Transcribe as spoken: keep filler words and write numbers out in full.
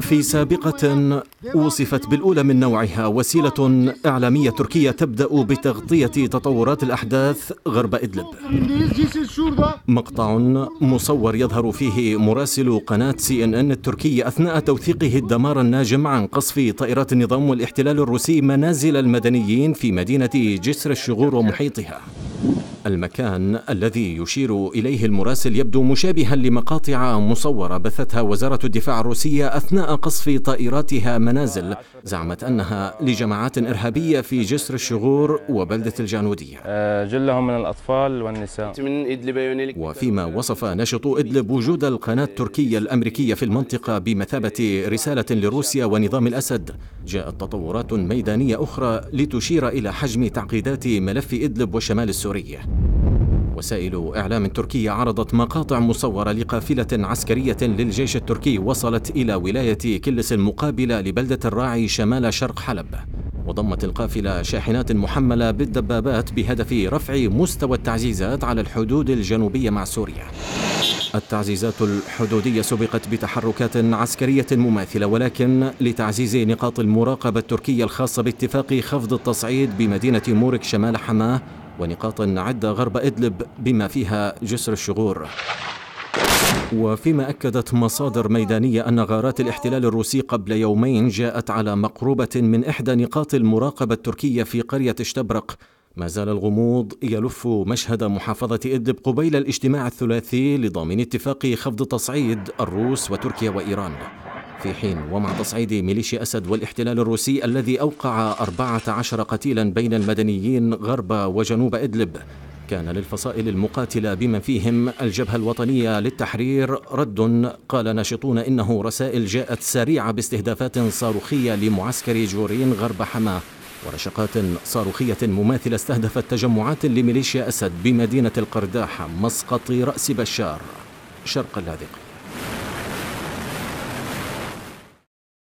في سابقة وصفت بالأولى من نوعها وسيلة إعلامية تركية تبدأ بتغطية تطورات الأحداث غرب إدلب. مقطع مصور يظهر فيه مراسل قناة سي إن إن التركية أثناء توثيقه الدمار الناجم عن قصف طائرات النظام والاحتلال الروسي منازل المدنيين في مدينة جسر الشغور ومحيطها. المكان الذي يشير إليه المراسل يبدو مشابها لمقاطع مصورة بثتها وزارة الدفاع الروسية أثناء قصف طائراتها منازل زعمت أنها لجماعات إرهابية في جسر الشغور وبلدة الجانودية، جلهم من الأطفال والنساء. وفيما وصف نشط إدلب وجود القناة التركية الأمريكية في المنطقة بمثابة رسالة لروسيا ونظام الأسد، جاءت تطورات ميدانية أخرى لتشير إلى حجم تعقيدات ملف إدلب والشمال السوري. وسائل إعلام تركية عرضت مقاطع مصورة لقافلة عسكرية للجيش التركي وصلت إلى ولاية كلس المقابلة لبلدة الراعي شمال شرق حلب، وضمت القافلة شاحنات محملة بالدبابات بهدف رفع مستوى التعزيزات على الحدود الجنوبية مع سوريا. التعزيزات الحدودية سبقت بتحركات عسكرية مماثلة ولكن لتعزيز نقاط المراقبة التركية الخاصة باتفاق خفض التصعيد بمدينة مورك شمال حماة ونقاط عدة غرب إدلب بما فيها جسر الشغور. وفيما أكدت مصادر ميدانية أن غارات الاحتلال الروسي قبل يومين جاءت على مقربة من إحدى نقاط المراقبة التركية في قرية اشتبرق. ما زال الغموض يلف مشهد محافظة إدلب قبيل الاجتماع الثلاثي لضامن اتفاق خفض التصعيد الروس وتركيا وإيران، في حين ومع تصعيد ميليشيا أسد والاحتلال الروسي الذي أوقع أربعة عشر قتيلا بين المدنيين غرب وجنوب إدلب، كان للفصائل المقاتلة بمن فيهم الجبهة الوطنية للتحرير رد قال ناشطون إنه رسائل جاءت سريعة باستهدافات صاروخية لمعسكر جوريين غرب حماة ورشقات صاروخية مماثلة استهدفت تجمعات لميليشيا أسد بمدينة القرداحة مسقط رأس بشار شرق اللاذقية.